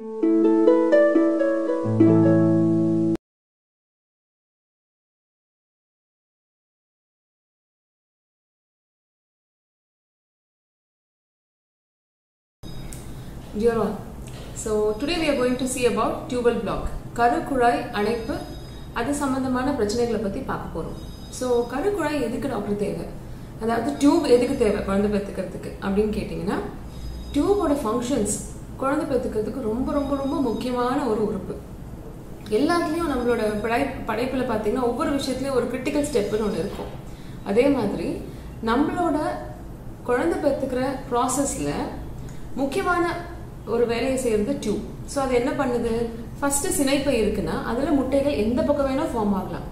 Dear all, so today we are going to see about tubal block, கருக்குழாய் அடைப்பு. அது சம்பந்தமான பிரச்சனைகளை பத்தி பார்க்க போறோம். சோ கருக்குழாய் எதுக்கு டாக்டர் தேவை? அதாவது டியூப் எதுக்கு தேவை குழந்தை பெத்துக்கிறதுக்கு அப்படினு கேட்டிங்கனா, டியூபோட ஃபங்க்ஷன்ஸ் குழந்தை பெத்துக்கிறதுக்கு ரொம்ப ரொம்ப ரொம்ப முக்கியமான ஒரு உறுப்பு. எல்லாத்துலயும் நம்மளோட படைப்புல பாத்தீங்கன்னா ஒவ்வொரு விஷயத்துலயும் ஒரு கிரிட்டிக்கல் ஸ்டெப்னு ஒன்று இருக்கும். அதே மாதிரி நம்மளோட குழந்தை பெத்துக்கிற ப்ராசஸ்ல முக்கியமான ஒரு வேலையை செய்யறது டியூப். சோ அது என்ன பண்ணுது? ஃபர்ஸ்ட் சினைப்பை இருக்குன்னா அதுல முட்டைகள் எந்த பக்கம் வேணா ஃபார்ம் ஆகலாம்.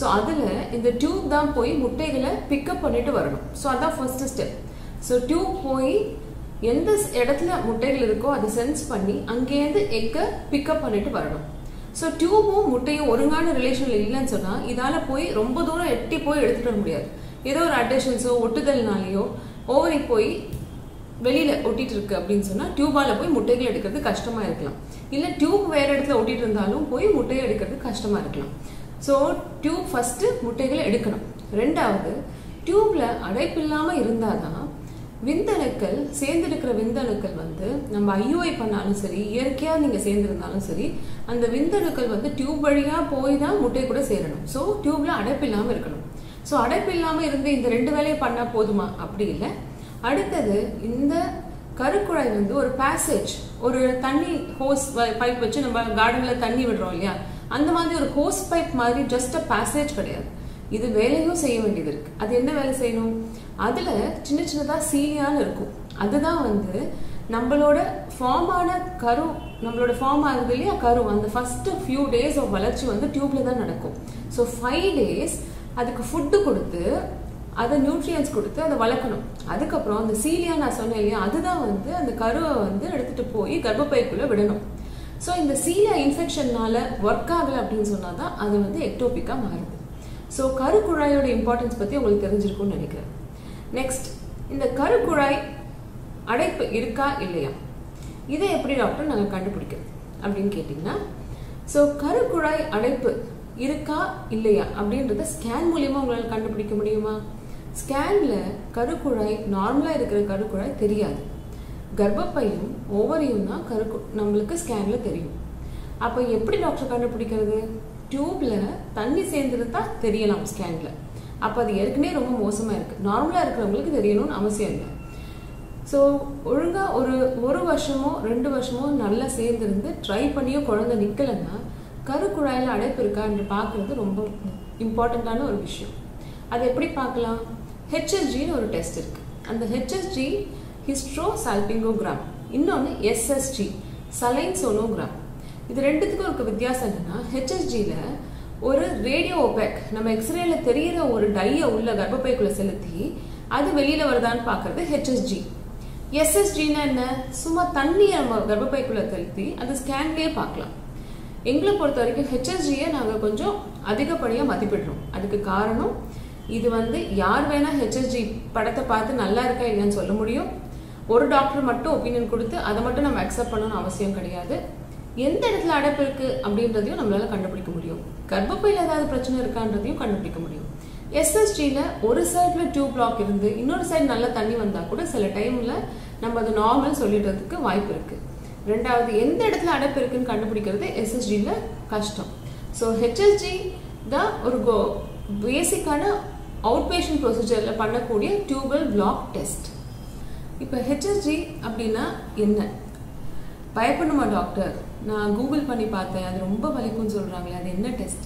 சோ அதுல இந்த டியூப் தான் போய் முட்டைகளை பிக்கப் பண்ணிட்டு வரணும். சோ அதான் ஃபர்ஸ்ட் ஸ்டெப். சோ டியூப் போய் எந்த இடத்துல முட்டைகள் இருக்கோ அதை சென்ஸ் பண்ணி அங்கேருந்து எக்கை பிக்கப் பண்ணிட்டு வரணும். சோ டியூபும் முட்டையும் ஒருங்கான ரிலேஷன்ல இல்லைன்னு சொன்னா இதால போய் ரொம்ப தூரம் எட்டி போய் எடுத்துட்டு வர முடியாது. ஏதோ ஒரு அட்டேஷன்ஸோ ஒட்டுதல்னாலேயோ ஓவரி போய் வெளியில ஒட்டிட்டு இருக்கு அப்படின்னு சொன்னா டியூபால போய் முட்டைகள் எடுக்கிறது கஷ்டமா இருக்கலாம். இல்ல டியூப் வேற இடத்துல ஒட்டிட்டு இருந்தாலும் போய் முட்டையை எடுக்கிறது கஷ்டமா இருக்கலாம். சோ டியூப் ஃபர்ஸ்ட் முட்டைகளை எடுக்கணும். ரெண்டாவது, டியூப்ல அடைப்பு இல்லாம இருந்தாதான் விந்தணுக்கள் சேர்ந்திருக்கிற விந்தணுக்கள் வந்து நம்ம IUI பண்ணாலும் சரி, இயற்கையா நீங்க சேர்ந்திருந்தாலும் சரி, அந்த விந்தணுக்கள் வந்து டியூப் வழியா போய் தான் முட்டை கூட சேரணும். சோ டியூப்ல அடைப்பு இல்லாம இருக்கணும். சோ அடைப்பு இல்லாம இருந்து இந்த ரெண்டு வேலையை பண்ணா போதுமா? அப்படி இல்லை. அடுத்தது, இந்த கருக்குழாய் வந்து ஒரு பேசேஜ், ஒரு தண்ணி ஹோஸ் பைப் வச்சு நம்ம கார்டன்ல தண்ணி விடுறோம் இல்லையா, அந்த மாதிரி ஒரு ஹோஸ் பைப் மாதிரி ஜஸ்ட் அ பேசேஜ் கிடையாது. இது வேலையும் செய்ய வேண்டியது இருக்கு. அது என்ன வேலை செய்யணும்? அதுல சின்ன சின்னதா சீயான்னு இருக்கும். அதுதான் வந்து நம்மளோட ஃபார்ம் ஆன கரு, நம்மளோட ஃபார்ம் ஆகுது இல்லையா கரு, அந்த ஃபர்ஸ்ட் ஃபியூ டேஸ் ஆஃப் வளர்ச்சி வந்து டியூப்ல தான் நடக்கும். ஸோ 5 days அதுக்கு ஃபுட்டு கொடுத்து அதை நியூட்ரியன்ஸ் கொடுத்து அதை வளர்க்கணும். அதுக்கப்புறம் அந்த சீலியா நான் சொன்னேன் இல்லையா, அதுதான் வந்து அந்த கருவை வந்து எடுத்துட்டு போய் கர்ப்பப்பைக்குள்ள விடணும். ஸோ இந்த சீலியா இன்ஃபெக்ஷன்னால ஒர்க் ஆகலை அப்படின்னு சொன்னாதான் அது வந்து எக்டோபிக்கா மாறுது. ஸோ கருக்குழாயோட இம்பார்ட்டன்ஸ் பத்தி உங்களுக்கு தெரிஞ்சிருக்கும்னு நினைக்கிறேன். நெக்ஸ்ட், இந்த கருக்குழாய் அடைப்பு இருக்கா இல்லையா, இதை எப்படி டாக்டர் நாங்கள் கண்டுபிடிக்கிறது அப்படின்னு கேட்டீங்கன்னா, ஸோ கருக்குழாய் அடைப்பு இருக்கா இல்லையா அப்படின்றத ஸ்கேன் மூலியமா உங்களால் கண்டுபிடிக்க முடியுமா? ஸ்கேன்ல கருக்குழாய் நார்மலா இருக்கிற கருக்குழாய் தெரியாது. கர்ப்பப்பையும் ஓவரியும் தான் நம்மளுக்கு ஸ்கேன்ல தெரியும். அப்ப எப்படி டாக்டர் கண்டுபிடிக்கிறது? டியூப்ல தண்ணி சேர்ந்துருந்தா தெரியலாம் ஸ்கேன்ல. அப்ப அது ஏற்கனவே ரொம்ப மோசமா இருக்கு. நார்மலா இருக்கிறவங்களுக்கு தெரியணும்னு அவசியம் இல்லை. ஸோ ஒழுங்கா ஒரு வருஷமோ 2 வருஷமோ நல்லா சேர்ந்துருந்து ட்ரை பண்ணியோ குழந்தை நிக்கலன்னா கருக்குழாயில அடைப்பு இருக்கான்னு பாக்குறது ரொம்ப இம்பார்ட்டன்டான ஒரு விஷயம். அதை எப்படி பார்க்கலாம்? ஹெச்எஸ்ஜின்னு ஒரு டெஸ்ட் இருக்கு. அந்த ஹெச்எஸ்ஜி ஹிஸ்ட்ரோ சால்பிங்கோகிராம், இன்னொன்னு SSG சலைன் சோனோகிராம். இது ரெண்டுத்துக்கும் இருக்க வித்தியாசம் என்னன்னா, ஹெச்எஸ்ஜியில ஒரு ரேடியோ ஒபேக், நம்ம எக்ஸ்ரேல தெரியிற ஒரு டைய உள்ள கர்ப்பப்பைக்குள்ள செலுத்தி அது வெளியில வருதான்னு பாக்குறது ஹெச்எஸ்ஜி. SSGன்னா என்ன? சும்மா தண்ணியை நம்ம கர்ப்பப்பைக்குள்ள செலுத்தி அது ஸ்கேன்லயே பார்க்கலாம். எங்களை பொறுத்த வரைக்கும் ஹெச்எஸ்ஜியை நாங்கள் கொஞ்சம் அதிகப்படியா மதிப்பிடுறோம். அதுக்கு காரணம், இது வந்து யார் வேணா ஹெச்எஸ்ஜி படத்தை பார்த்து நல்லா இருக்கா இல்லைன்னு சொல்ல முடியும். ஒரு டாக்டர் மட்டும் ஒப்பீனியன் கொடுத்து அதை மட்டும் நம்ம அக்செப்ட் பண்ணணும்னு அவசியம் கிடையாது. எந்த இடத்துல அடைப்பு இருக்கு அப்படின்றதையும் நம்மளால கண்டுபிடிக்க முடியும். கர்ப்பப்பையில ஏதாவது பிரச்சனை இருக்கான்றதையும் கண்டுபிடிக்க முடியும். SSGல ஒரு சைட்ல டியூப் பிளாக் இருந்து இன்னொரு சைடு நல்ல தண்ணி வந்தா கூட சில டைம்ல நம்ம அது நார்மல் சொல்லிடுறதுக்கு வாய்ப்பு இருக்கு. ரெண்டாவது, எந்த இடத்துல அடைப்பு இருக்குன்னு கண்டுபிடிக்கிறது SSGல கஷ்டம். ஸோ ஹெச்எஸ்ஜி தான் ஒரு பேசிக்கான அவுட் பேஷண்ட் ப்ரொசீஜர்ல பண்ணக்கூடிய டியூபல் பிளாக் டெஸ்ட். இப்போ ஹெச்எஸ்ஜி அப்படின்னா என்ன? பயப்படணுமா டாக்டர்? நான் கூகுள் பண்ணி பார்த்தேன், அது ரொம்ப வலிக்கும்னு சொல்றாங்களே, அது என்ன டெஸ்ட்?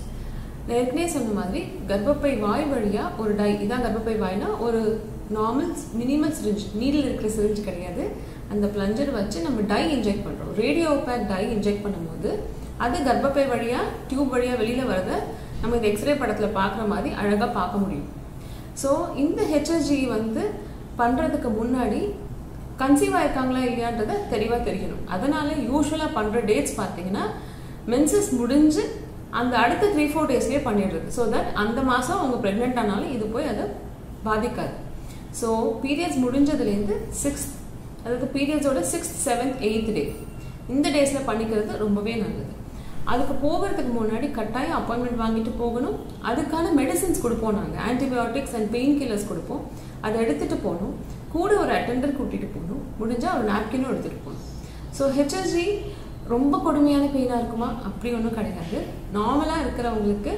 நான் ஏற்கனவே சொன்ன மாதிரி கர்ப்பப்பை வாய் வழியா ஒரு டை, இதான் கர்ப்பப்பை வாய்னா ஒரு நார்மல் மினிமல் சிரிஞ்ச், நீடில் இருக்கிற சிரிஞ்ச் கிடையாது, அந்த பிளஞ்சர் வச்சு நம்ம டை இன்ஜெக்ட் பண்றோம். ரேடியோ பேக் டை இன்ஜெக்ட் பண்ணும்போது அது கர்ப்பப்பை வழியா டியூப் வழியா வெளியில வரத நம்ம இந்த எக்ஸ்ரே படத்துல பாக்குற மாதிரி அழகா பார்க்க முடியும். ஸோ இந்த ஹெச்எஸ்ஜி வந்து பண்றதுக்கு முன்னாடி கன்சீவா இருக்காங்களா இல்லையான்றத தெளிவா தெரியணும். அதனால யூஸ்வலா பண்ற டேட்ஸ் பார்த்தீங்கன்னா, மென்சஸ் முடிஞ்சு அந்த அடுத்த 3-4 daysலயே பண்ணிடுறது. ஸோ தட் அந்த மாசம் அவங்க பிரெக்னென்ட் ஆனாலும் இது போய் அதை பாதிக்காது. ஸோ பீரியட்ஸ் முடிஞ்சதுலேருந்து 6th, அதாவது பீரியட்ஸோட 6th, 7th, 8th day இந்த டேஸ்ல பண்ணிக்கிறது ரொம்பவே நல்லது அதுக்கு போகிறதுக்கு முன்னாடி கட்டாயம் அப்பாயின்ட்மென்ட் வாங்கிட்டு போகணும் அதுக்கான மெடிசின்ஸ் கொடுப்போம் நாங்க ஆன்டிபயோட்டிக்ஸ் அண்ட் பெயின் கில்லர்ஸ் கொடுப்போம் அதை எடுத்துட்டு போணும் கூட ஒரு அட்டெண்டர் கூட்டிட்டு போணும் முடிஞ்சா ஒரு நாப்கின் எடுத்துட்டு போணும் சோ HSG ரொம்ப கொடுமையான பெயினா இருக்குமா அப்படி ஒண்ணும் கிடையாது நார்மலா இருக்குறவங்களுக்கு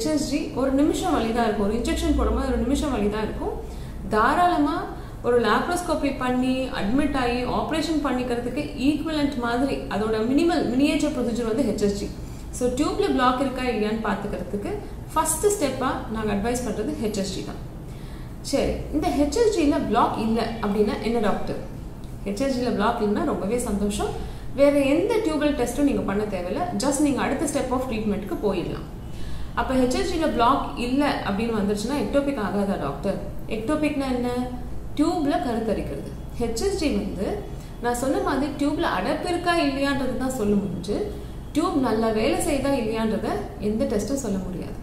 HSG ஒரு நிமிஷம் வலி தான் இருக்கும் ஒரு இன்ஜெக்ஷன் போடும்போது ஒரு நிமிஷம் வலி தான் இருக்கும் தாராளமா ஒரு லாப்ரோஸ்கோபி பண்ணி அட்மிட் ஆகி ஆபரேஷன் பண்ணிக்கிறதுக்கு ஈக்வலன்ட் மாதிரி அதோட மினிமல் மினியேச்சர் ப்ரொசீஜர் வந்து HSG சோ டியூப்ல பிளாக் இருக்கா இல்லையான்னு பாத்துக்கிறதுக்கு ஃபர்ஸ்ட் ஸ்டெப்பா நான் அட்வைஸ் பண்றது HSG தான் சரி இந்த HSG ல பிளாக் இல்ல அப்படினா என்ன டாக்டர் HSG ல பிளாக் இல்லனா ரொம்பவே சந்தோஷம் வேற எந்த டியூபல் டெஸ்டும் நீங்க பண்ண தேவையில்லை ஜஸ்ட் நீங்க அடுத்த ஸ்டெப் ஆஃப் ட்ரீட்மென்ட்க்கு போயிடலாம் அப்ப HSG ல பிளாக் இல்ல அப்படினு வந்துச்சுனா எக்டோபிக் ஆகாதா டாக்டர் எக்டோபிக்னா என்ன ट्यूबल करतरिक्करदु HSG வந்து நான் சொன்ன மாதிரி டியூப்ல அடைப்பு இருக்கா இல்லையான்றது தான் சொல்ல முடியும் டியூப் நல்ல வேலை செய்தா இல்லையான்றத எந்த டெஸ்டும் சொல்ல முடியாது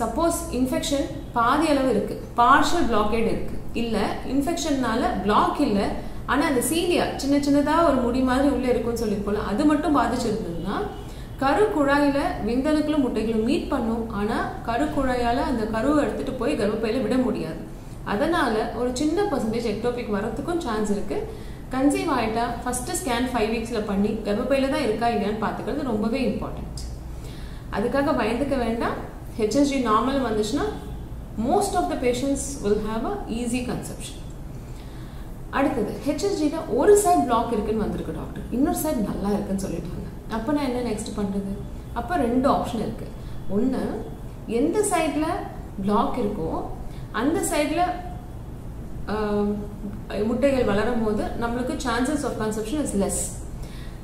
சப்போஸ் இன்ஃபெக்ஷன் பாதி அளவு இருக்கு பார்ஷியல் பிளாக்கேட் இருக்கு இல்ல இன்ஃபெக்ஷனால பிளாக் இல்ல ஆனா அந்த சீலியா சின்ன சின்னதா ஒரு முடி மாதிரி உள்ள இருக்குன்னு சொல்லிருப்போம்ல அது மட்டும் பாதிச்சிருந்ததுன்னா கரு குழாயில விந்தணுக்களும் முட்டைகளும் மீட் பண்ணும் ஆனா கரு குழாயால அந்த கருவை எடுத்துட்டு போய் கர்ப்பப்பையில விட முடியாது அதனால ஒரு சின்ன % எக்டோபிக் வரதுக்கும் சான்ஸ் இருக்கு கன்சீவ் ஆயிட்டா ஃபர்ஸ்ட் ஸ்கேன் 5 வீக்ஸ்ல பண்ணி கர்ப்பப்பையில தான் இருக்கா இல்லையான்னு பாத்துக்கிறது ரொம்பவே இம்பார்ட்டன்ட் அதுக்காக பயந்துக்க வேண்டாம் HSG நார்மல் வந்துச்சுனா most of the patients will have a easy conception அடுத்து HSG ல ஒரு சைடு பிளாக் இருக்குன்னு வந்திருக்கு டாக்டர் இன்னொரு சைடு நல்லா இருக்குன்னு சொல்லிட்டாங்க அப்ப நான் என்ன நெக்ஸ்ட் பண்றது அப்ப ரெண்டு ஆப்ஷன் இருக்கு ஒன்னு எந்த சைடுல பிளாக் இருக்கோ அந்த சைடுல முட்டைகள் வளரும்போது நமக்கு chances of conception is less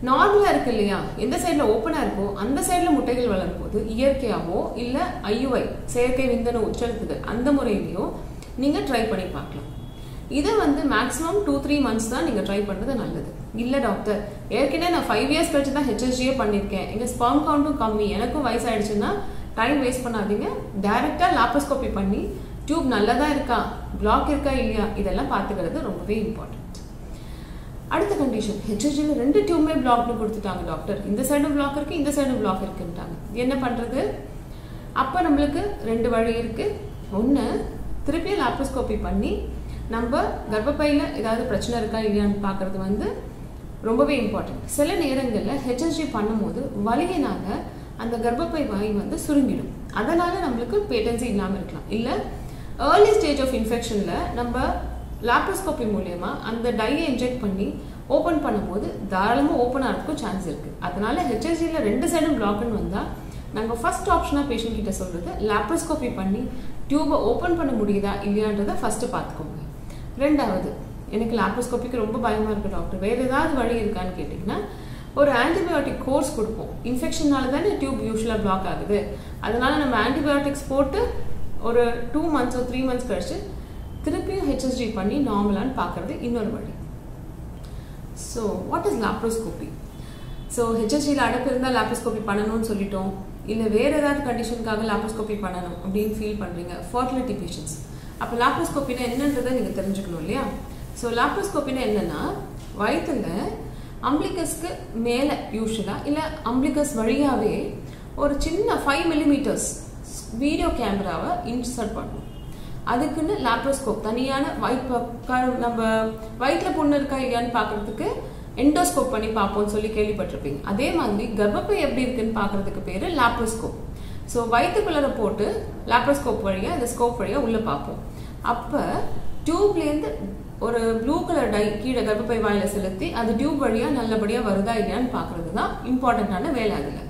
நார்மலா இருக்கு இல்லையா இந்த சைடுல ஓபனா இருக்கோ அந்த சைடுல முட்டைகள் வளரும்போது இயற்கையாவோ இல்ல IUI செயற்கை விந்தணு உச்சரித்தல் அந்த முறையிலயோ நீங்க ட்ரை பண்ணி பார்க்கலாம் இத வந்து maximum 2-3 months தான் நீங்க ட்ரை பண்றது நல்லது இல்ல டாக்டர் ஏற்கனவே நான் 5 years கழிச்சு தான் HSG பண்ணிருக்கேன் எங்க sperm count கம்மி எனக்கும் வயசு ஆயிடுச்சுன்னா டைம் வேஸ்ட் பண்ணாதீங்க டைரக்டா லாப்ரோஸ்கோபி பண்ணி ट्यूब नल्ला इरुक्का ब्लॉक इरुक्का इल्लिया इदेल्लाम पार्त्तुक्किरदु रोम्बवे इंपॉर्टेंट अडुत्त कंडीशन HSG ल रेंडु ट्यूब में ब्लॉक नु कोडुत्तांगा डॉक्टर इंद साइड ब्लॉक इरुक्कु इंद साइड ब्लॉक इरुक्कुन्रांगा एन्ना पण्रदु अप्प नमक्कु रेंडु वळि इरुक्कु ओन्नु तिरुपि लाप्रोस्कोपी पन्नी नम्म गर्भपैयिल एदावदु प्रच्चनै इरुक्का इल्लियानु पाक्किरदु वंदु रोम्बवे इंपॉर्टेंट सिल नेरंगल्ल HSG पण्णुம்போது வலியினால அந்த गर्भப்பை வாய் வந்து சுருங்கிடும் அதனால நமக்கு பேட்டன்சி இல்லாம இருக்கலாம் இல்ல early stage of infection la நம்ம லாப்ரோஸ்கோபி மூலமா அந்த டையை இன்ஜெக்ட் பண்ணி ஓபன் பண்ணும்போது தாராளமா ஓபன் ஆறதுக்கு சான்ஸ் இருக்கு அதனால HSG ல ரெண்டு சைடும் பிளாக்னு வந்தா நாங்க ஃபர்ஸ்ட் ஆப்ஷனா பேஷண்ட் கிட்ட சொல்றது லாப்ரோஸ்கோபி பண்ணி டியூப ஓபன் பண்ண முடியுதா இல்லையான்றத ஃபர்ஸ்ட் பாத்துக்கோங்க ரெண்டாவது எனக்கு லாப்ரோஸ்கோபிக்கு ரொம்ப பயமா இருக்கு டாக்டர் வேற ஏதாவது வழி இருக்கான்னு கேட்டிங்கனா ஒரு ஆன்டிபயோட்டிக் கோர்ஸ் கொடுப்போம் இன்ஃபெக்ஷனால தான டியூப் யூசுவலா பிளாக் ஆகுது அதனால நம்ம ஆன்டிபயோட்டிக்ஸ் போட்டு और 2 मंथ्स और 3 मंथ्स कழிச்சு திருப்பியும் HSG பண்ணி நார்மலான பாக்குறது இன்னொரு வழி so what is laparoscopy so HSG ல அடைப்பு இருந்தா லாப்ரோஸ்கோபி பண்ணனும்னு சொல்லிட்டோம் இல்ல வேற ஏதாவது கண்டிஷனுக்காக லாப்ரோஸ்கோபி பண்ணனும் அப்படி ஃபீல் பண்றீங்க ஃபெர்டிலிட்டி பேஷன்ஸ் அப்ப லாப்ரோஸ்கோபினா என்னன்றதை நீங்க தெரிஞ்சுக்கணும் இல்லையா சோ லாப்ரோஸ்கோபினா என்னன்னா வயித்துல அம்பிளிகஸ்க்கு மேல யூசுவலா இல்ல அம்பிளிகஸ் வழியாவே ஒரு சின்ன 5 மிமீ वीडियो कैमराவை இன்சர்ட் பண்ணுவோம் அதுக்குன்னு லாப்ரோஸ்கோப் தனியான நம்ம வயித்துல புண்ணு இருக்கா இல்லையான்னு பாக்கிறதுக்கு எண்டோஸ்கோப் பண்ணி பாப்போம்னு சொல்லி கேள்விப்பட்டிருப்பீங்க அதே மாதிரி கர்ப்பப்பை எப்படி இருக்குன்னு பாக்கிறதுக்கு பேரு லாப்ரோஸ்கோப் சோ வயித்துக்குள்ள போட்டு லாப்ரோஸ்கோப் வழியா அந்த ஸ்கோப் வழியா உள்ள பாப்போம் அப்ப டியூப்ல இருந்து ஒரு ப்ளூ கலர் டை கீழ கர்ப்பப்பை வாயில செலுத்தி அது டியூப் வழியா நல்லபடியா வருதா இல்லையான்னு பாக்குறதுதான் இம்பார்ட்டன்டான வேலை அதுல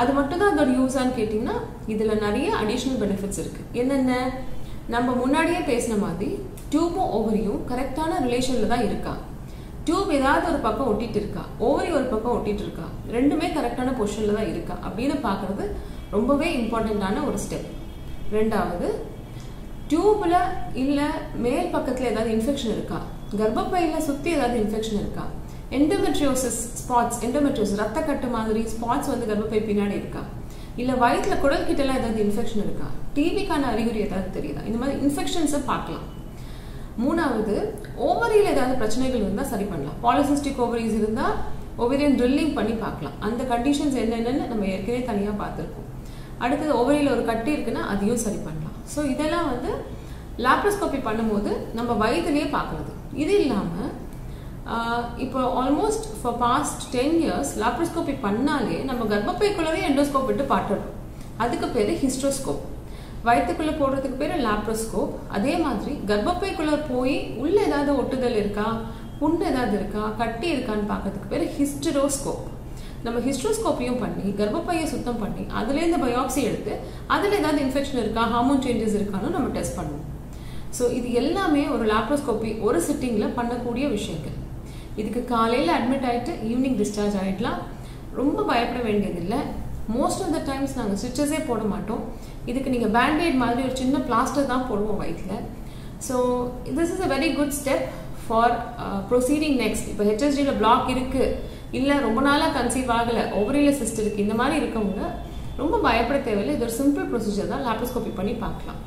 அது மட்டும் தான் அதோட யூஸான்னு கேட்டிங்கன்னா இதுல நிறைய அடிஷனல் பெனிஃபிட்ஸ் இருக்கு என்னென்ன நம்ம முன்னாடியே பேசின மாதிரி டியூபும் ஓவரியும் கரெக்டான ரிலேஷன்ல தான் இருக்கா டியூப் ஏதாவது ஒரு பக்கம் ஒட்டிட்டு இருக்கா ஓவரி ஒரு பக்கம் ஒட்டிட்டு இருக்கா ரெண்டுமே கரெக்டான பொசிஷன்ல தான் இருக்கா அப்படின்னு பாக்குறது ரொம்பவே இம்பார்ட்டன்டான ஒரு ஸ்டெப் ரெண்டாவது டியூப்ல இல்ல மேல் பக்கத்துல ஏதாவது இன்ஃபெக்ஷன் இருக்கா கர்ப்பப்பையில சுத்தி ஏதாவது இன்ஃபெக்ஷன் இருக்கா endometriosis spots endometriosis ரத்த கட்டு மாதிரி spots வந்து கர்ப்பப்பை பின்னாடி இருக்கா இல்ல வயித்துல குடல் கிட்ட எல்லாம் ஏதாவது இன்ஃபெக்ஷன் இருக்கா டிபிக்கான அறிகுறி ஏதாவது தெரியுதா இந்த மாதிரி இன்ஃபெக்ஷன்ஸை பார்க்கலாம் மூணாவது ஓவரியில ஏதாவது பிரச்சனைகள் இருந்தா சரி பண்ணலாம் பாலிசிஸ்டிக் ஓவரிஸ் இருந்தா ओवेरियन ड्रिलिंग पन्नी पार्कलाम अंद कंडीशन्स एन्न एन्नु नम्म एर्कनवे तनिया पार्त्तिरुक्कोम अडुत्तु ओवरील ओरु कट्टी इरुक्कुना अदैयुम सरी पन्नलाम सो इदेल्लाम वंदु लैप्रोस्कोपी पन्नुம்போது नम्म वयिलिये पार्क्किरदु इदु इल्लाम இப்போ almost for past 10 years laparoscopy பண்ணாலே நம்ம கர்ப்பப்பைக்குள்ளவே எண்டோஸ்கோப் விட்டு பார்த்துறோம் அதுக்கு பேரு ஹிஸ்டோஸ்கோப் வயித்துக்குள்ள போடுறதுக்கு பேரு லாப்ரோஸ்கோப் அதே மாதிரி கர்ப்பப்பைக்குள்ள போய் உள்ள ஏதாவது ஒட்டுதல் இருக்கா புண்ணு ஏதாவது இருக்கா கட்டி இருக்கான்னு பார்க்கிறதுக்கு பேரு ஹிஸ்டோஸ்கோப் நம்ம ஹிஸ்டோஸ்கோபியும் பண்ணி கர்ப்பப்பையை சுத்தம் பண்ணி அதுல இருந்து பயாப்சி எடுத்து அதுல ஏதாவது இன்ஃபெக்ஷன் இருக்கா ஹார்மோன் சேஞ்சஸ் இருக்கான்னு நம்ம டெஸ்ட் பண்ணுவோம் சோ இது எல்லாமே ஒரு லாப்ரோஸ்கோபி ஒரு சிட்டிங்ல பண்ணக்கூடிய விஷயங்கள் இதுக்கு காலையில அட்மிட் ஆயிட்டு ஈவினிங் டிஸ்சார்ஜ் ஆயிடலாம் ரொம்ப பயப்பட வேண்டியதில்லை மோஸ்ட் ஆஃப் தி டைம்ஸ் நாங்க ஸ்டிச்சஸே போட மாட்டோம் இதுக்கு நீங்க பேண்டேட் மாதிரி ஒரு சின்ன பிளாஸ்டர் தான் போடுவோம் வயித்துல so this is a very good step for proceeding next இப்போ HSG ல block இருக்கு இல்ல ரொம்ப நாளா கன்சீவ் ஆகல ஓவரில சிஸ்ட் இருக்கு இந்த மாதிரி இருக்கவங்க ரொம்ப பயப்பட தேவையில்லை இது ஒரு சிம்பிள் ப்ரொசீஜர் தான் லாப்ரோஸ்கோபி பண்ணி பார்க்கலாம்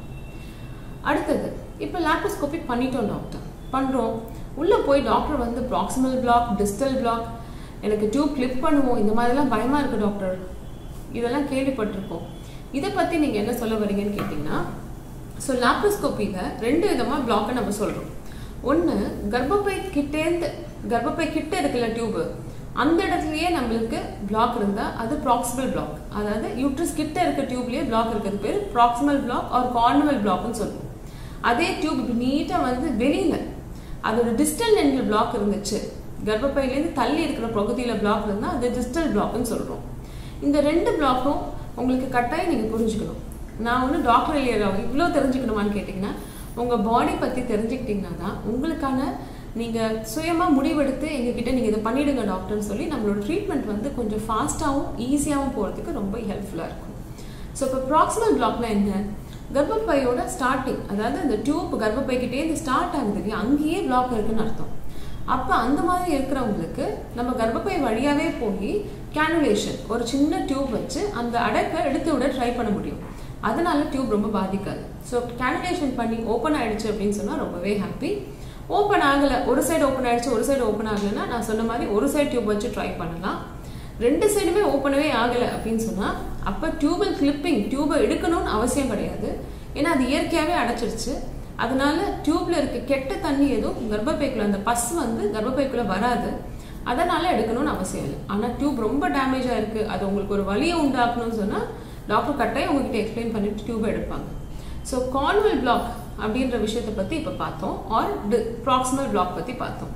அடுத்து இப்போ லாப்ரோஸ்கோபி பண்ணிட்டோம் டாக்டர் பண்றோம் உள்ளே போய் டாக்டர் வந்து ப்ராக்சிமல் பிளாக் டிஸ்டல் பிளாக் எனக்கு டியூப் கிளிப் பண்ணுவோம் இந்த மாதிரிலாம் பயமா இருக்கு டாக்டர் இதெல்லாம் கேள்விப்பட்டிருக்கோம் இத பத்தி நீங்க என்ன சொல்ல வரீங்கன்னு கேட்டிங்கன்னா சோ லாப்ரோஸ்கோபில ரெண்டு விதமா பிளாக் நம்ம சொல்றோம் ஒன்னு கர்ப்பப்பை கிட்ட இருக்குல டியூப் அந்த இடத்துலயே நமக்கு பிளாக் இருந்தா அது ப்ராக்சிமல் பிளாக் அதாவது யூட்ரஸ் கிட்ட இருக்க டியூப்லயே பிளாக் இருக்கிறது பேரு ப்ராக்சிமல் பிளாக் ஆர் கார்னிவல் பிளாக்னு சொல்றோம் அதே டியூப் நீட்டா வந்து வெளியில அதோட டிஸ்டல் டென்டல் பிளாக் இருந்துச்சு கர்ப்பப்பையில இருந்து தள்ளி இருக்கிற பகுதியில பிளாக் இருந்தா அது டிஸ்டல் பிளாக்னு சொல்றோம் இந்த ரெண்டு பிளாக்கும் உங்களுக்கு கட்டாயம் நீங்க புரிஞ்சுக்கணும் நான் ஒன்னு டாக்டர் இல்லையா இவ்ளோ தெரிஞ்சுக்கணுமான்னு கேட்டிங்கன்னா உங்க பாடி பத்தி தெரிஞ்சுக்கிட்டீங்கன்னா தான் உங்களுக்கான நீங்க சுயமா முடிவெடுத்து எங்ககிட்ட நீங்க இதை பண்ணிடுங்க டாக்டர்னு சொல்லி நம்மளோட ட்ரீட்மெண்ட் வந்து கொஞ்சம் ஃபாஸ்டாவும் ஈஸியாவும் போறதுக்கு ரொம்ப ஹெல்ப்ஃபுல்லா இருக்கும் சோ இப்போ ப்ராக்சிமல் பிளாக்னா என்ன गर्भपयोड स्टार्टिंग अदावदु ट्यूब गर्भपयिट्टे स्टार्ट आगुदु अंगेये ब्लॉक इरुक्कुनु अर्थम अप्प अंद मादिरी इरुक्करवंगलुक्कु नम्म गर्भपय वळियावे पोई कैनुलेशन ओरु चिन्न ट्यूब वच्चु अंद अडक्क एडुत्तु विड ट्राई पण्ण मुडियुम अदनाल ट्यूब रोम्ब बाधिक्कादु सो कैनुलेशन पण्णि ओपन आयिडुच्चु अप्पडिनु सोन्ना रोम्बवे हैप्पी ओपन आगल ओरु साइड ओपन आयिडुच्चु ओरु साइड ओपन आगलना नान सोन्न मादिरी ओरु साइड ट्यूब वच्चु ट्राई पण्णलाम ரெண்டு சைடுமே ஓபனவே ஆகல அப்படினு சொன்னா அப்ப டியூபல் கிளிப்பிங் டியூப எடுக்கணும்னு அவசியம் கிடையாது ஏனா அது இயற்கையாவே அடைச்சிருச்சு அதனால டியூப்ல இருக்க கெட்ட தண்ணி எதுவும் கர்ப்பப்பைக்குள்ள அந்த பஸ் வந்து கர்ப்பப்பைக்குள்ள வராது அதனால எடுக்கணும்னு அவசியம் இல்லை ஆனா டியூப் ரொம்ப டேமேஜ் ஆயிருக்கு அது உங்களுக்கு ஒரு வலியை உண்டாக்கணும்னு சொன்னா டாக்டர் கட்டாயம் உங்களுக்கு எக்ஸ்பிளைன் பண்ணிட்டு டியூப் எடுப்பாங்க சோ கான்வல் பிளாக் அப்படிங்கற விஷயத்தை பத்தி இப்ப பார்த்தோம் ஆர் ப்ராக்சிமல் பிளாக் பத்தி பார்த்தோம்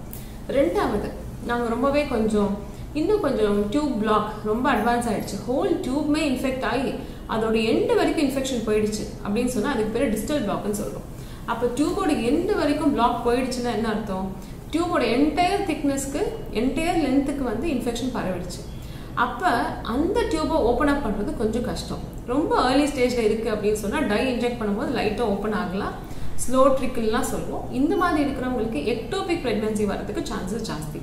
ரெண்டாவது நாங்க ரொம்பவே கொஞ்சம் இன்னும் கொஞ்சம் டியூப் பிளாக் ரொம்ப அட்வான்ஸ் ஆயிடுச்சு ஹோல் டியூப்மே இன்ஃபெக்ட் ஆகி அதோட எண்ட் வரைக்கும் இன்ஃபெக்ஷன் போயிடுச்சு அப்படின்னு சொன்னா அதுக்கு பேரு டிஸ்டல் பிளாக்னு சொல்றோம் அப்ப டியூபோட எண்ட் வரைக்கும் பிளாக் போயிடுச்சுன்னா என்ன அர்த்தம் டியூபோட என்டையர் திக்னஸ்க்கு என்டையர் லென்த்துக்கு வந்து இன்ஃபெக்ஷன் பரவிடுச்சு அப்ப அந்த டியூபை ஓபன் அப் பண்றது கொஞ்சம் கஷ்டம் ரொம்ப ஏர்லி ஸ்டேஜ்ல இருக்கு அப்படின்னு சொன்னா டை இன்ஜெக்ட் பண்ணும்போது லைட்டா ஓபன் ஆகலாம் ஸ்லோ ட்ரிக்கிள்லாம் சொல்லுவோம் இந்த மாதிரி இருக்கிறவங்களுக்கு எக்டோபிக் பிரெக்னன்சி வரதுக்கு சான்சஸ் ஜாஸ்தி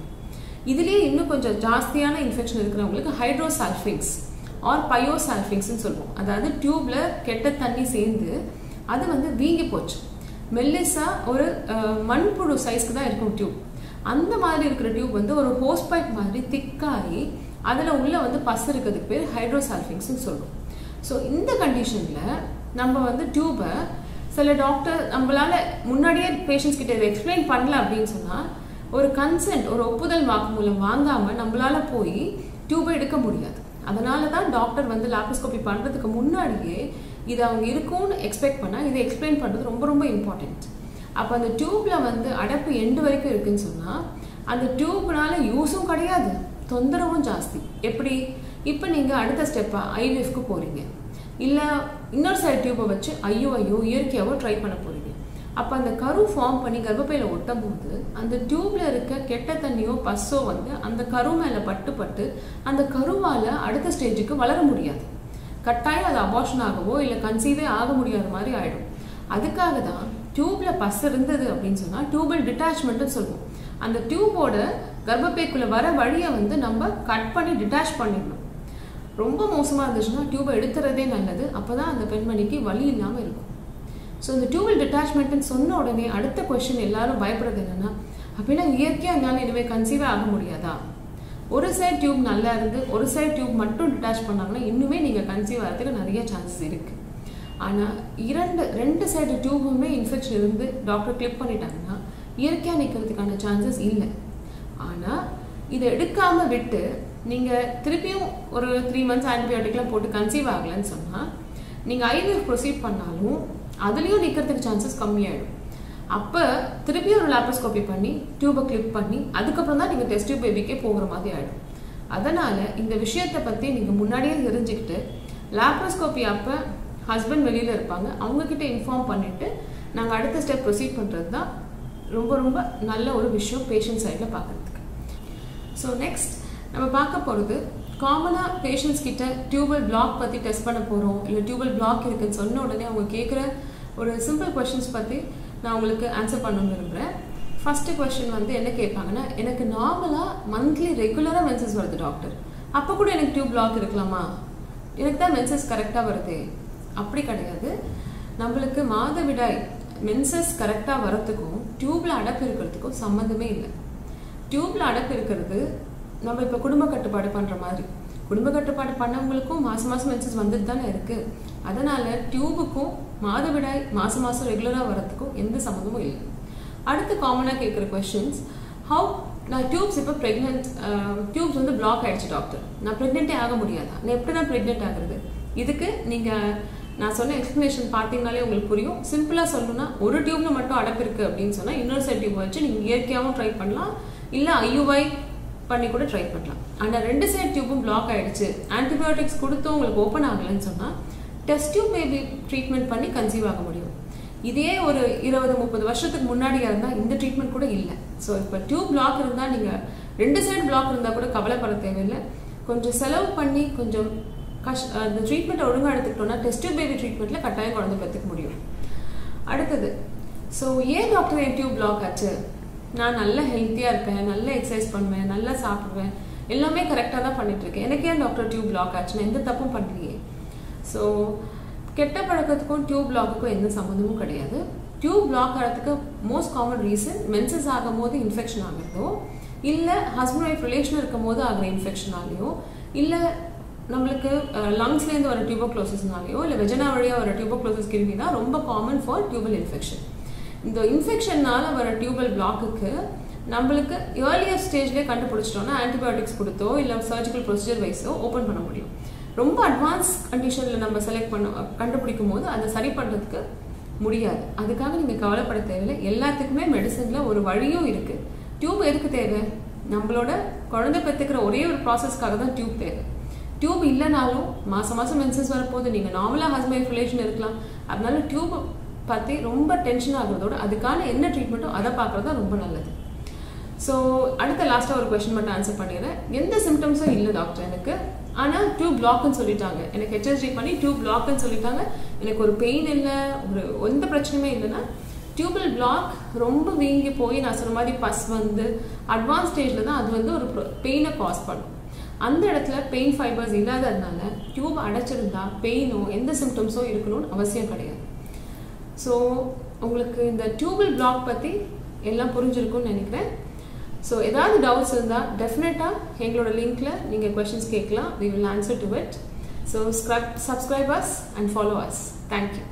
இதுலயே இன்னும் கொஞ்சம் ஜாஸ்தியான இன்ஃபெக்ஷன் இருக்கிறவங்களுக்கு ஹைட்ரோசால்ஃபிங்ஸ் ஆர் பயோசால்ஃபிங்ஸ்னு சொல்லுவோம் அதாவது டியூப்ல கெட்ட தண்ணி சேர்ந்து அது வந்து வீங்கி போச்சு மெல்லிசா ஒரு மண்புழு சைஸ்க்கு தான் இருக்கும் டியூப் அந்த மாதிரி இருக்கிற டியூப் வந்து ஒரு ஹோஸ் பைப் மாதிரி திக்காகி அதுல உள்ள வந்து பசு இருக்கிறதுக்கு பேர் ஹைட்ரோசால்ஃபிங்ஸ்னு சொல்லுவோம் ஸோ இந்த கண்டிஷன்ல நம்ம வந்து டியூபை சில டாக்டர் நம்மளால முன்னாடியே பேஷண்ட்ஸ் கிட்ட எக்ஸ்பிளைன் பண்ணல அப்படின்னு சொன்னா ஒரு கன்சென்ட் ஒரு ஒப்புதல் வாக்குமூலம் வாங்காம நம்மளால போய் டியூப் எடுக்க முடியாது அதனால தான் டாக்டர் வந்து லாப்ரோஸ்கோபி பண்றதுக்கு முன்னாடியே இது அவங்க இருக்கும்னு எக்ஸ்பெக்ட் பண்ணா இதை எக்ஸ்பிளைன் பண்றது ரொம்ப ரொம்ப இம்பார்ட்டன்ட் அப்ப அந்த டியூப்ல வந்து அடைப்பு எண்டு வரைக்கும் இருக்குன்னு சொன்னா அந்த டியூப்னால யூஸும் கிடையாது தொந்தரவும் ஜாஸ்தி எப்படி இப்போ நீங்க அடுத்த ஸ்டெப்பா ஐவிஎஃப்க்கு போறீங்க இல்ல இன்னொரு சைடு டியூப்பை வச்சு ஐயுஐயோ இயற்கையாவோ ட்ரை பண்ண போறீங்க அப்ப அந்த கரு ஃபார்ம் பண்ணி கர்ப்பப்பையில ஒட்டும் போது அந்த டியூப்ல இருக்க கெட்ட தண்ணியோ பஸ்ஸோ வந்து அந்த கரு மேல பட்டு அந்த கருவால அடுத்த ஸ்டேஜுக்கு வளர முடியாது கட்டாயம் அது அபார்ஷன் ஆகவோ இல்ல கன்சீவே ஆக முடியாத மாதிரி ஆயிடும் அதுக்காக தான் டியூப்ல பஸ் இருந்தது அப்படின்னு சொன்னா டியூபல் டிட்டாச்மெண்ட்னு சொல்லுவோம் அந்த டியூபோட கர்ப்பப்பைக்குள்ள வர வழியை வந்து நம்ம கட் பண்ணி டிட்டாச் பண்ணிடணும் ரொம்ப மோசமா இருந்துச்சுன்னா டியூபை எடுத்துறதே நல்லது அப்பதான் அந்த பெண்மணிக்கு வலி இல்லாம இருக்கும் சோ இந்த டியூபல் டிட்டாச்மெண்ட்னு சொன்ன உடனே அடுத்த क्वेश्चन எல்லாரும் பயப்படுறது என்னன்னா அப்படினா இயற்கையா என்னால இனிமே கன்சீவ் ஆக முடியாதா ஒரு சைடு டியூப் நல்லா இருந்து ஒரு சைடு டியூப் மட்டும் டிட்டாச் பண்ணாங்கன்னா இன்னுமே நீங்க கன்சீவ் ஆகிறதுக்கு நிறைய சான்சஸ் இருக்கு. ஆனா ரெண்டு சைடு டியூபுமே இன்ஃபெக்ஷன் இருந்து டாக்டர் கிளிப் பண்ணிட்டாங்கன்னா இயற்கையா நிக்கிறதுக்கான சான்சஸ் இல்ல. ஆனா இதை எடுக்காம விட்டு நீங்க திருப்பியும் ஒரு 3 months ஆன்டிபயோட்டிக்லாம் போட்டு கன்சீவ் ஆகலன்னு சொன்னா நீங்க ஐவிஎஃப் ப்ரொசீட் பண்ணாலும் அதுலயும் நிக்கிறதுக்கு சான்சஸ் கம்மியாயிடும். அப்ப திருப்பியும் ஒரு லாப்ரோஸ்கோபி பண்ணி டியூபை கிளிப் பண்ணி அதுக்கப்புறம் தான் நீங்க டெஸ்ட் டியூப் பேபிக்கே போகிற மாதிரி ஆயிடும். அதனால இந்த விஷயத்தை பத்தி நீங்க முன்னாடியே தெரிஞ்சுக்கிட்டு லாப்ரோஸ்கோபி அப்ப ஹஸ்பண்ட் வெளியில இருப்பாங்க, அவங்க கிட்ட இன்ஃபார்ம் பண்ணிட்டு நாங்க அடுத்த ஸ்டெப் ப்ரொசீட் பண்றது தான் ரொம்ப ரொம்ப நல்ல ஒரு விஷயம் பேஷண்ட் சைட்ல பார்க்கறதுக்கு. ஸோ நெக்ஸ்ட் நம்ம பார்க்க போகிறது காமனாக பேஷண்ட்ஸ் கிட்ட டியூபல் பிளாக் பற்றி டெஸ்ட் பண்ண போகிறோம் இல்லை டியூபல் பிளாக் இருக்குன்னு சொன்ன உடனே அவங்க கேட்குற ஒரு சிம்பிள் கொஷின்ஸ் பற்றி நான் உங்களுக்கு ஆன்சர் பண்ணணும்னு விரும்புகிறேன். ஃபஸ்ட்டு கொஷின் வந்து என்ன கேட்பாங்கன்னா, எனக்கு நார்மலாக மந்த்லி ரெகுலராக மென்சஸ் வருது டாக்டர், அப்போ கூட எனக்கு டியூப் பிளாக் இருக்கலாமா? எனக்கு தான் மென்சஸ் கரெக்டாக வருது. அப்படி கிடையாது. நம்மளுக்கு மாதவிடாய் மென்சஸ் கரெக்டாக வரத்துக்கும் டியூப்பில் அடைப்பு இருக்கிறதுக்கும் சம்மந்தமே இல்லை. டியூப்பில் அடைப்பு இருக்கிறது நம்ம இப்போ குடும்ப கட்டுப்பாடு பண்ணுற மாதிரி, குடும்ப கட்டுப்பாடு பண்ணவங்களுக்கும் மாதம் மாதம் மென்சஸ் வந்துட்டு தானே இருக்குது. அதனால் டியூபுக்கும் மாதவிடாய் மாதம் மாதம் ரெகுலராக வரத்துக்கும் எந்த சம்மந்தமும் இல்லை. அடுத்து காமனாக கேட்குற கொஷின்ஸ், ஹவு நான் டியூப்ஸ் இப்போ டியூப்ஸ் வந்து பிளாக் ஆகிடுச்சு டாக்டர், நான் ப்ரெக்னென்ட்டே ஆக முடியாதா? நான் எப்படி நான் ப்ரெக்னென்ட் ஆகுறது? இதுக்கு நீங்கள் நான் சொன்ன எக்ஸ்ப்ளனேஷன் பார்த்தீங்கன்னாலே உங்களுக்கு புரியும். சிம்பிளாக சொல்லணும்னா ஒரு டியூப்ல மட்டும் அடைப்பு இருக்குது அப்படின்னு சொன்னால் இன்னொரு சைட் டியூப் வச்சு நீங்கள் இயற்கையாகவும் ட்ரை பண்ணலாம், இல்லை ஐயுஐ பண்ணி கூட ட்ரை பண்ணலாம். ஆனால் ரெண்டு சைட் டியூப்பும் பிளாக் ஆகிடுச்சு, ஆன்டிபயோட்டிக்ஸ் கொடுத்தும் உங்களுக்கு ஓப்பன் ஆகலைன்னு சொன்னால் டெஸ்ட் டியூப் பேபி ட்ரீட்மெண்ட் பண்ணி கன்சீவ் ஆக முடியும். இதே ஒரு 20-30 வருஷத்துக்கு முன்னாடியாக இருந்தால் இந்த ட்ரீட்மெண்ட் கூட இல்லை. ஸோ இப்போ டியூப் பிளாக் இருந்தால் நீங்கள் ரெண்டு சைடு பிளாக் இருந்தால் கூட கவலைப்பட தேவையில்லை. கொஞ்சம் செலவு பண்ணி கொஞ்சம் அந்த ட்ரீட்மெண்ட்டை ஒழுங்காக எடுத்துக்கிட்டோம்னா டெஸ்ட் டியூப் பேபி ட்ரீட்மெண்ட்டில் கட்டாயம் குழந்தை பெற்றுக்க முடியும். அடுத்தது, ஸோ ஏன் டாக்டர் என் டியூப் பிளாக் ஆச்சு? நான் நல்லா ஹெல்த்தியாக இருப்பேன், நல்லா எக்ஸசைஸ் பண்ணுவேன், நல்லா சாப்பிடுவேன், எல்லாமே கரெக்டாக தான் பண்ணிட்டுருக்கேன், எனக்கு ஏன் டாக்டர் டியூப் பிளாக் ஆச்சு? நான் எந்த தப்பும் பண்ணலையே. ஸோ கெட்ட பழக்கத்துக்கும் டியூப் பிளாக்குக்கும் எந்த சம்மந்தமும் கிடையாது. டியூப் பிளாக் ஆகிறதுக்கு மோஸ்ட் காமன் ரீசன் மென்சஸ் ஆகும் போது இன்ஃபெக்ஷன் ஆகிறதோ, இல்லை ஹஸ்பண்ட் ஒய்ஃப் ரிலேஷன் இருக்கும் போது ஆகிற இன்ஃபெக்ஷனாலேயோ, இல்லை நம்மளுக்கு லங்ஸ்லேருந்து வர டியூபர்குலோசிஸ்னாலேயோ, இல்லை வெஜனா வழியாக வர டியூபர்குலோசிஸ் கிருமி தான் ரொம்ப காமன் ஃபார் டியூபல் இன்ஃபெக்ஷன். இந்த இன்ஃபெக்ஷன்னால வர டியூபல் பிளாக்குக்கு நம்மளுக்கு ஏர்லியர் ஸ்டேஜ்லேயே கண்டுபிடிச்சிட்டோம்னா ஆன்டிபயோட்டிக்ஸ் கொடுத்தோ இல்லை சர்ஜிக்கல் ப்ரொசீஜர் வைஸோ ஓப்பன் பண்ண முடியும். ரொம்ப அட்வான்ஸ் கண்டிஷனில் நம்ம செலக்ட் பண்ண கண்டுபிடிக்கும் போது அதை சரி பண்ணுறதுக்கு முடியாது. அதுக்காக நீங்கள் கவலைப்பட தேவையில்லை. எல்லாத்துக்குமே மெடிசனில் ஒரு வழியும் இருக்குது. டியூப் எதுக்கு தேவை? நம்மளோட குழந்தை பெற்றுக்கிற ஒரே ஒரு ப்ராசஸ்க்காக தான் டியூப் தேவை. டியூப் இல்லைனாலும் மாதம் மாதம் மென்சஸ் வரப்போது நீங்கள் நார்மலாக ஹஸ்பண்ட் ரிலேஷன் இருக்கலாம். அதனால டியூப் பற்றி ரொம்ப டென்ஷன் ஆகுறதோட அதுக்கான என்ன ட்ரீட்மெண்ட்டோ அதை பார்க்குறது தான் ரொம்ப நல்லது. ஸோ அடுத்த லாஸ்ட்டாக ஒரு கொஸ்டின் மட்டும் ஆன்சர் பண்ணிடுறேன். எந்த சிம்டம்ஸும் இல்லை டாக்டர் எனக்கு, ஆனால் டியூப் பிளாக்குன்னு சொல்லிட்டாங்க, எனக்கு ஹெச்எஸ்டி பண்ணி டியூப் பிளாக்குன்னு சொல்லிட்டாங்க, எனக்கு ஒரு பெயின் இல்லை, ஒரு எந்த பிரச்சனையுமே இல்லைன்னா டியூபல் பிளாக் ரொம்ப வீங்கி போய் நான் சொன்ன மாதிரி பஸ் வந்து அட்வான்ஸ் ஸ்டேஜில் தான் அது வந்து ஒரு பெயினை காஸ் பண்ணும். அந்த இடத்துல பெயின் ஃபைபர்ஸ் இல்லாததுனால டியூப் அடைச்சிருந்தா பெயினோ எந்த சிம்டம்ஸோ இருக்கணும்னு அவசியம் கிடையாது. ஸோ உங்களுக்கு இந்த டியூபல் பிளாக் பற்றி எல்லாம் புரிஞ்சிருக்கும்னு நினைக்கிறேன். ஸோ ஏதாவது டவுட்ஸ் இருந்தால் டெஃபினட்டாக எங்களோட லிங்க்ல நீங்கள் கொஷின்ஸ் கேட்கலாம். We will answer to it. So subscribe us and follow us. Thank you.